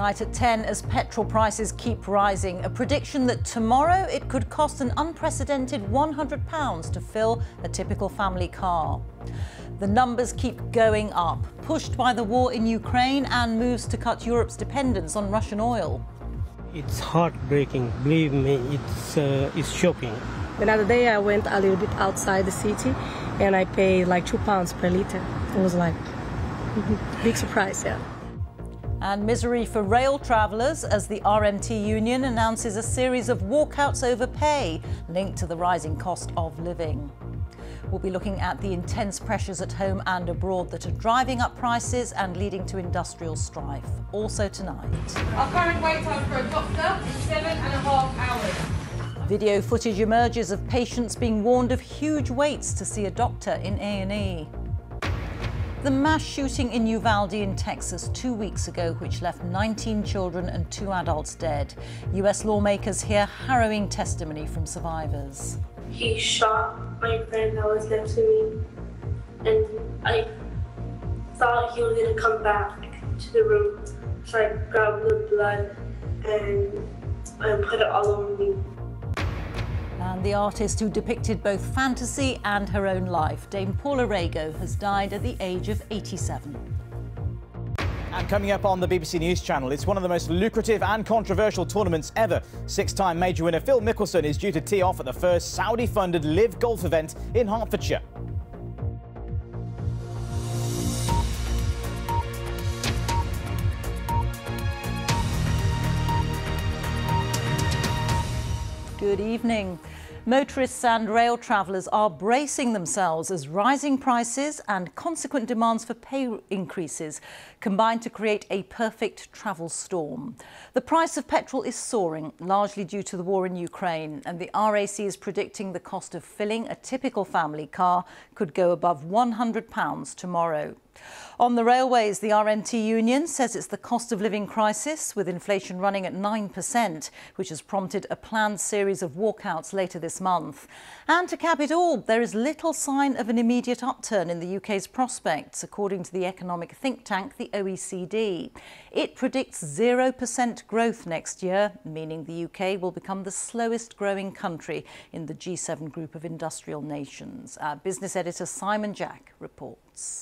Tonight at 10 as petrol prices keep rising, a prediction that tomorrow it could cost an unprecedented £100 to fill a typical family car. The numbers keep going up, pushed by the war in Ukraine and moves to cut Europe's dependence on Russian oil. It's heartbreaking, believe me, it's shocking. Another day I went a little bit outside the city and I paid like £2 per litre. It was like a big surprise, yeah. And misery for rail travellers as the RMT Union announces a series of walkouts over pay linked to the rising cost of living. We'll be looking at the intense pressures at home and abroad that are driving up prices and leading to industrial strife. Also tonight. Our current wait time for a doctor is 7.5 hours. Video footage emerges of patients being warned of huge waits to see a doctor in A&E. The mass shooting in Uvalde in Texas 2 weeks ago, which left 19 children and 2 adults dead. US lawmakers hear harrowing testimony from survivors. He shot my friend that was next to me, and I thought he was going to come back to the room, so I grabbed the blood and I put it all over me. And the artist who depicted both fantasy and her own life, Dame Paula Rego, has died at the age of 87. And coming up on the BBC News Channel, it's one of the most lucrative and controversial tournaments ever. 6-time major winner Phil Mickelson is due to tee off at the first Saudi-funded live golf event in Hertfordshire. Good evening. Motorists and rail travellers are bracing themselves as rising prices and consequent demands for pay increases combine to create a perfect travel storm. The price of petrol is soaring, largely due to the war in Ukraine, and the RAC is predicting the cost of filling a typical family car could go above £100 tomorrow. On the railways, the RMT Union says it's the cost of living crisis, with inflation running at 9%, which has prompted a planned series of walkouts later this month. And to cap it all, there is little sign of an immediate upturn in the UK's prospects, according to the economic think tank, the OECD. It predicts 0% growth next year, meaning the UK will become the slowest growing country in the G7 group of industrial nations. Our business editor Simon Jack reports.